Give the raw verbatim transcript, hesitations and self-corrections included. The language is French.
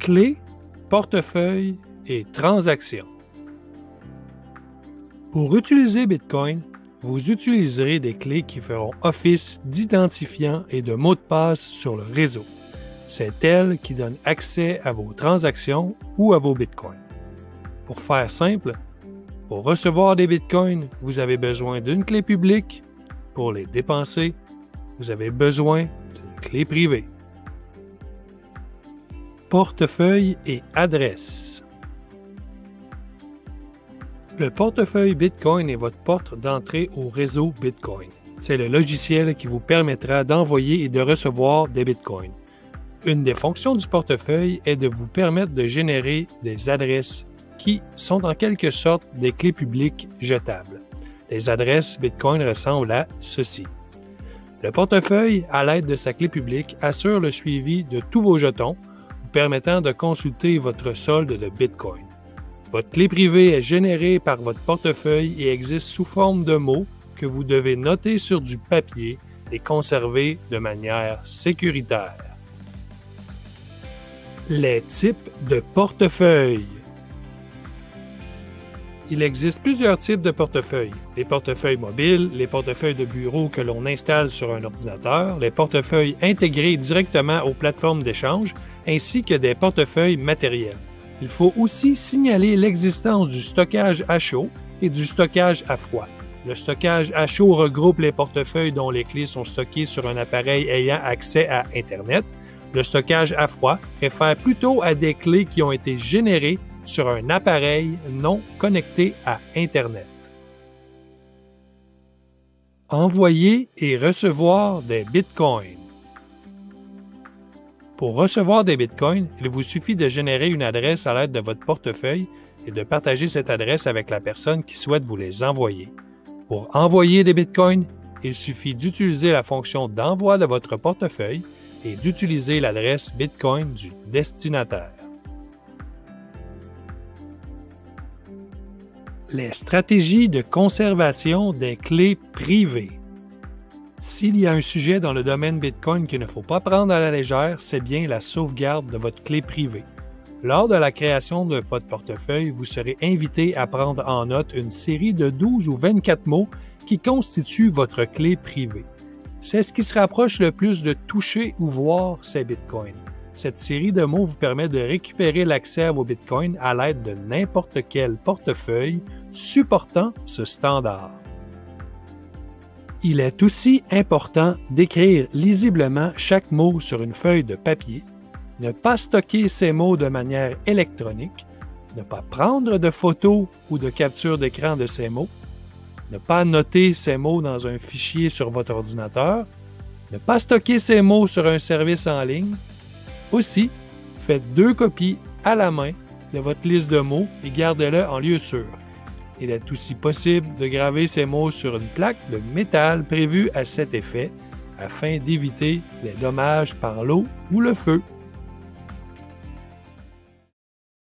clés, portefeuille et transactions. Pour utiliser Bitcoin, vous utiliserez des clés qui feront office d'identifiant et de mot de passe sur le réseau. C'est elles qui donnent accès à vos transactions ou à vos Bitcoins. Pour faire simple, pour recevoir des Bitcoins, vous avez besoin d'une clé publique. Pour les dépenser, vous avez besoin d'une clé privée. Portefeuille et adresse. Le portefeuille Bitcoin est votre porte d'entrée au réseau Bitcoin. C'est le logiciel qui vous permettra d'envoyer et de recevoir des Bitcoins. Une des fonctions du portefeuille est de vous permettre de générer des adresses qui sont en quelque sorte des clés publiques jetables. Les adresses Bitcoin ressemblent à ceci. Le portefeuille, à l'aide de sa clé publique, assure le suivi de tous vos jetons, permettant de consulter votre solde de Bitcoin. Votre clé privée est générée par votre portefeuille et existe sous forme de mots que vous devez noter sur du papier et conserver de manière sécuritaire. Les types de portefeuille. Il existe plusieurs types de portefeuilles. Les portefeuilles mobiles, les portefeuilles de bureau que l'on installe sur un ordinateur, les portefeuilles intégrés directement aux plateformes d'échange, ainsi que des portefeuilles matériels. Il faut aussi signaler l'existence du stockage à chaud et du stockage à froid. Le stockage à chaud regroupe les portefeuilles dont les clés sont stockées sur un appareil ayant accès à Internet. Le stockage à froid réfère plutôt à des clés qui ont été générées sur un appareil non connecté à Internet. Envoyer et recevoir des Bitcoins. Pour recevoir des Bitcoins, il vous suffit de générer une adresse à l'aide de votre portefeuille et de partager cette adresse avec la personne qui souhaite vous les envoyer. Pour envoyer des Bitcoins, il suffit d'utiliser la fonction d'envoi de votre portefeuille et d'utiliser l'adresse Bitcoin du destinataire. Les stratégies de conservation des clés privées. S'il y a un sujet dans le domaine Bitcoin qu'il ne faut pas prendre à la légère, c'est bien la sauvegarde de votre clé privée. Lors de la création de votre portefeuille, vous serez invité à prendre en note une série de douze ou vingt-quatre mots qui constituent votre clé privée. C'est ce qui se rapproche le plus de toucher ou voir ces Bitcoins. Cette série de mots vous permet de récupérer l'accès à vos Bitcoins à l'aide de n'importe quel portefeuille supportant ce standard. Il est aussi important d'écrire lisiblement chaque mot sur une feuille de papier, ne pas stocker ces mots de manière électronique, ne pas prendre de photos ou de capture d'écran de ces mots, ne pas noter ces mots dans un fichier sur votre ordinateur, ne pas stocker ces mots sur un service en ligne. Aussi, faites deux copies à la main de votre liste de mots et gardez-le en lieu sûr. Il est aussi possible de graver ces mots sur une plaque de métal prévue à cet effet afin d'éviter les dommages par l'eau ou le feu.